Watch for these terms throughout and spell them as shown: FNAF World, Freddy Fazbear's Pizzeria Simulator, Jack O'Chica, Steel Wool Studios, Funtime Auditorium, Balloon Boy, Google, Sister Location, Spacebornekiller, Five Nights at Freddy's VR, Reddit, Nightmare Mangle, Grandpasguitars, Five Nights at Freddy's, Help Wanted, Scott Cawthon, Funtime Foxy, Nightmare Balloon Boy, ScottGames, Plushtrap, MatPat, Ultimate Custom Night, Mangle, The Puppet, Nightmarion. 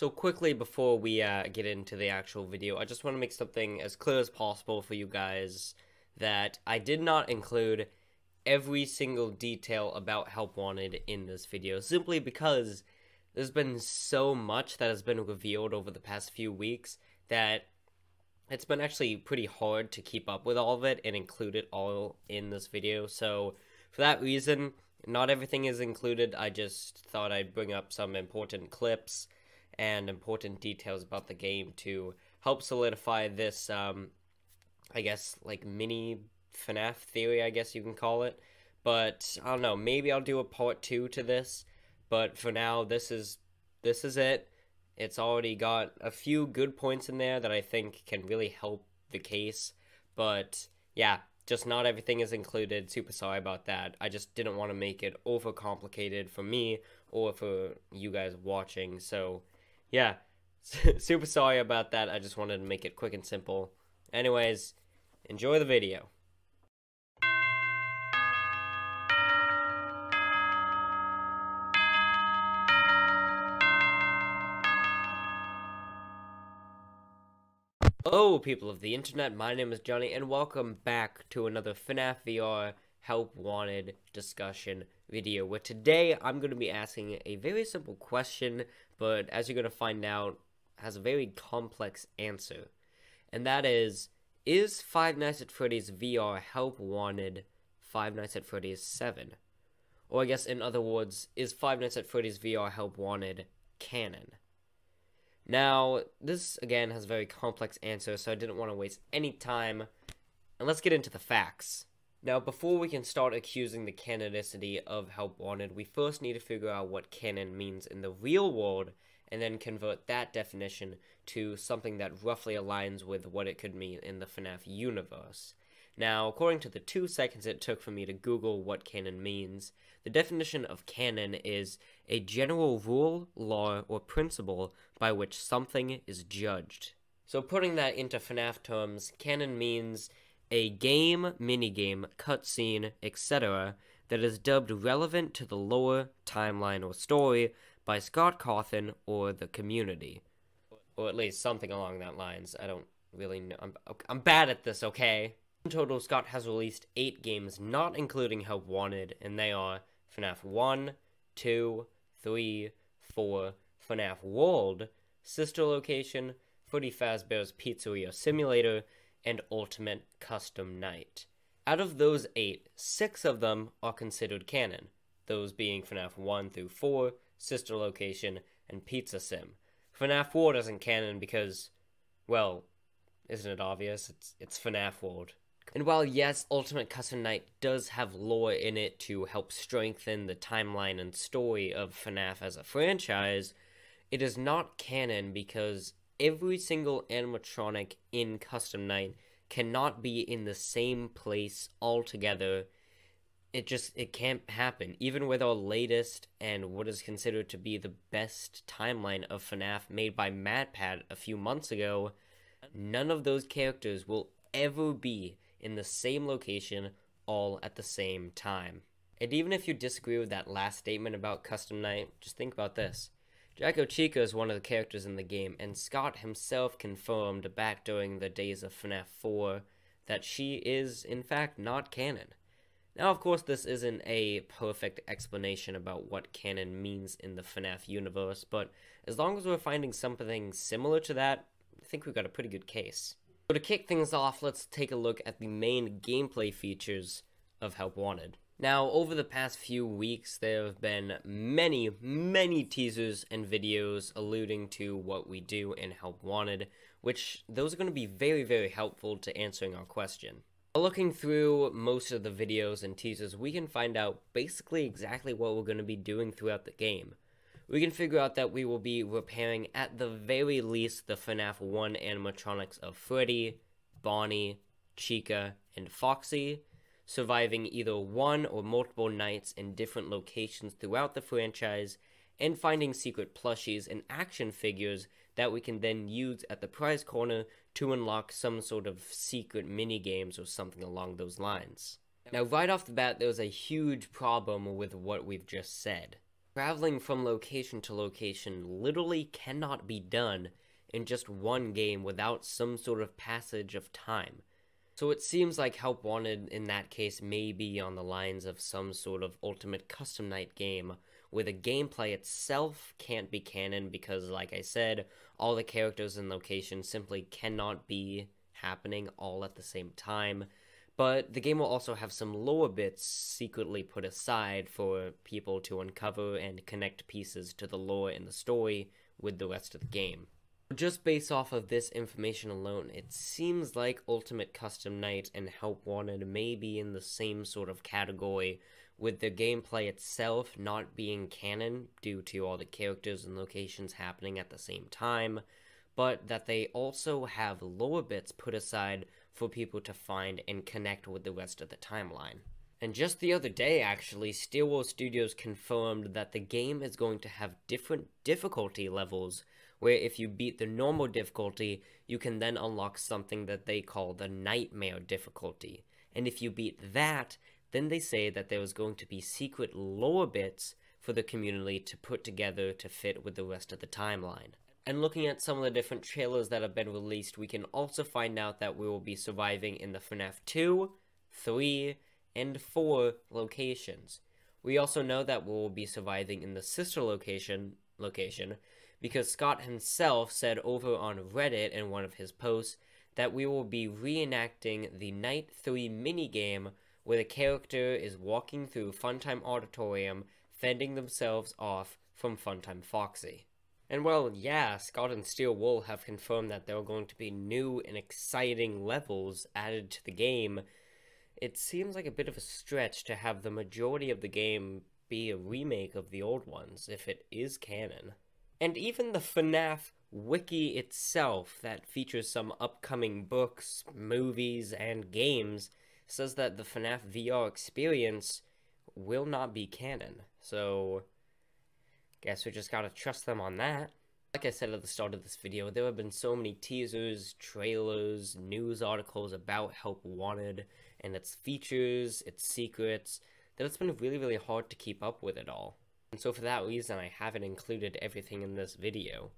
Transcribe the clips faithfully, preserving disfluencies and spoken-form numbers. So quickly before we uh, get into the actual video, I just want to make something as clear as possible for you guys that I did not include every single detail about Help Wanted in this video, simply because there's been so much that has been revealed over the past few weeks that it's been actually pretty hard to keep up with all of it and include it all in this video. So for that reason, not everything is included. I just thought I'd bring up some important clips and important details about the game to help solidify this, um, I guess, like, mini FNAF theory, I guess you can call it. But, I don't know, maybe I'll do a part two to this, but for now, this is, this is it. It's already got a few good points in there that I think can really help the case, but, yeah, just not everything is included. Super sorry about that. I just didn't want to make it overcomplicated for me or for you guys watching, so... yeah, super sorry about that. I just wanted to make it quick and simple. Anyways, enjoy the video. Hello people of the internet, my name is Johnny and welcome back to another FNAF V R Help Wanted discussion video, where today I'm going to be asking a very simple question, but as you're going to find out, has a very complex answer. And that is, is Five Nights at Freddy's V R Help Wanted Five Nights at Freddy's seven? Or I guess in other words, is Five Nights at Freddy's V R Help Wanted canon? Now, this again has a very complex answer, so I didn't want to waste any time, and let's get into the facts. Now, before we can start accusing the canonicity of Help Wanted, we first need to figure out what canon means in the real world, and then convert that definition to something that roughly aligns with what it could mean in the FNAF universe. Now, according to the two seconds it took for me to Google what canon means, the definition of canon is a general rule, law, or principle by which something is judged. So putting that into FNAF terms, canon means a game, minigame, cutscene, et cetera that is dubbed relevant to the lore, timeline, or story by Scott Cawthon or the community. Or at least something along that lines. I don't really know. I'm, I'm bad at this, okay? In total, Scott has released eight games not including Help Wanted, and they are FNAF one, two, three, four, FNAF World, Sister Location, Freddy Fazbear's Pizzeria Simulator, and Ultimate Custom Night. Out of those eight, six of them are considered canon, those being FNAF one through four, Sister Location, and Pizza Sim. FNAF World isn't canon because, well, isn't it obvious? It's, it's FNAF World. And while yes, Ultimate Custom Night does have lore in it to help strengthen the timeline and story of FNAF as a franchise, it is not canon because every single animatronic in Custom Night cannot be in the same place altogether. It just, it can't happen. Even with our latest and what is considered to be the best timeline of FNAF made by MatPat a few months ago, none of those characters will ever be in the same location all at the same time. And even if you disagree with that last statement about Custom Night, just think about this. Jack O'Chica is one of the characters in the game, and Scott himself confirmed back during the days of FNAF four that she is, in fact, not canon. Now, of course, this isn't a perfect explanation about what canon means in the FNAF universe, but as long as we're finding something similar to that, I think we've got a pretty good case. So to kick things off, let's take a look at the main gameplay features of Help Wanted. Now, over the past few weeks, there have been many, many teasers and videos alluding to what we do in Help Wanted, which those are going to be very, very helpful to answering our question. Looking through most of the videos and teasers, we can find out basically exactly what we're going to be doing throughout the game. We can figure out that we will be repairing, at the very least, the FNAF one animatronics of Freddy, Bonnie, Chica, and Foxy, surviving either one or multiple nights in different locations throughout the franchise, and finding secret plushies and action figures that we can then use at the prize corner to unlock some sort of secret minigames or something along those lines. Now, right off the bat, there's a huge problem with what we've just said. Traveling from location to location literally cannot be done in just one game without some sort of passage of time. So it seems like Help Wanted in that case may be on the lines of some sort of Ultimate Custom Night game, where the gameplay itself can't be canon because, like I said, all the characters and locations simply cannot be happening all at the same time. But the game will also have some lore bits secretly put aside for people to uncover and connect pieces to the lore in the story with the rest of the game. Just based off of this information alone, it seems like Ultimate Custom Night and Help Wanted may be in the same sort of category, with the gameplay itself not being canon due to all the characters and locations happening at the same time, but that they also have lore bits put aside for people to find and connect with the rest of the timeline. And just the other day, actually, Steel Wool Studios confirmed that the game is going to have different difficulty levels, where if you beat the normal difficulty, you can then unlock something that they call the Nightmare difficulty. And if you beat that, then they say that there is going to be secret lore bits for the community to put together to fit with the rest of the timeline. And looking at some of the different trailers that have been released, we can also find out that we will be surviving in the FNAF two, three, and four locations. We also know that we will be surviving in the Sister Location location because Scott himself said over on Reddit in one of his posts that we will be reenacting the Night three minigame where the character is walking through Funtime Auditorium, fending themselves off from Funtime Foxy. And well, yeah, Scott and Steel Wool have confirmed that there are going to be new and exciting levels added to the game. It seems like a bit of a stretch to have the majority of the game be a remake of the old ones, if it is canon. And even the FNAF wiki itself, that features some upcoming books, movies, and games, says that the FNAF V R experience will not be canon, so guess we just gotta trust them on that. Like I said at the start of this video, there have been so many teasers, trailers, news articles about Help Wanted, and its features, its secrets, that it's been really, really hard to keep up with it all. And so for that reason, I haven't included everything in this video.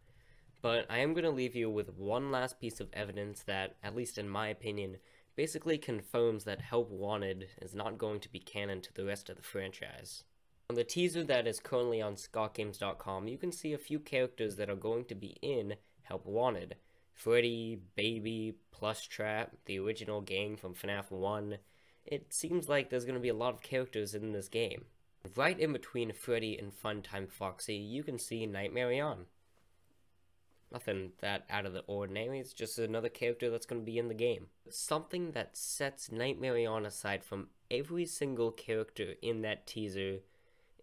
But I am gonna leave you with one last piece of evidence that, at least in my opinion, basically confirms that Help Wanted is not going to be canon to the rest of the franchise. On the teaser that is currently on Scott Games dot com, you can see a few characters that are going to be in Help Wanted. Freddy, Baby, Plushtrap, the original gang from FNAF one. It seems like there's going to be a lot of characters in this game. Right in between Freddy and Funtime Foxy, you can see Nightmarion. Nothing that out of the ordinary, it's just another character that's going to be in the game. Something that sets Nightmarion aside from every single character in that teaser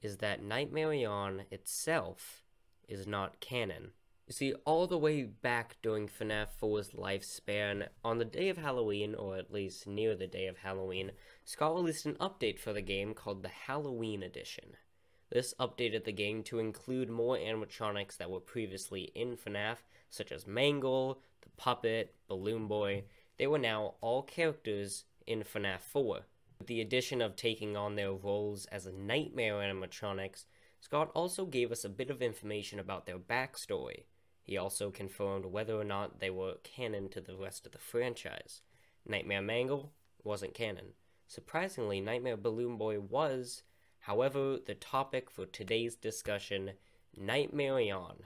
is that Nightmarion itself is not canon. You see, all the way back during FNAF four's lifespan, on the day of Halloween, or at least near the day of Halloween, Scott released an update for the game called the Halloween Edition. This updated the game to include more animatronics that were previously in FNAF, such as Mangle, The Puppet, Balloon Boy. They were now all characters in FNAF four. With the addition of taking on their roles as nightmare animatronics, Scott also gave us a bit of information about their backstory. He also confirmed whether or not they were canon to the rest of the franchise. Nightmare Mangle wasn't canon. Surprisingly, Nightmare Balloon Boy was. However, the topic for today's discussion, Nightmarion.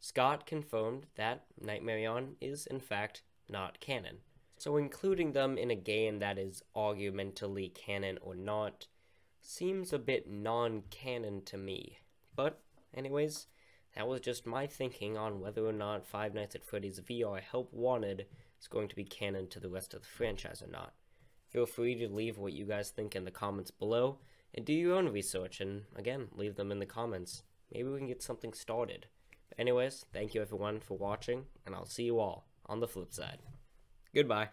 Scott confirmed that Nightmarion is, in fact, not canon. So including them in a game that is argumentally canon or not seems a bit non-canon to me. But anyways, that was just my thinking on whether or not Five Nights at Freddy's V R Help Wanted is going to be canon to the rest of the franchise or not. Feel free to leave what you guys think in the comments below, and do your own research, and again, leave them in the comments. Maybe we can get something started. But anyways, thank you everyone for watching, and I'll see you all on the flip side. Goodbye.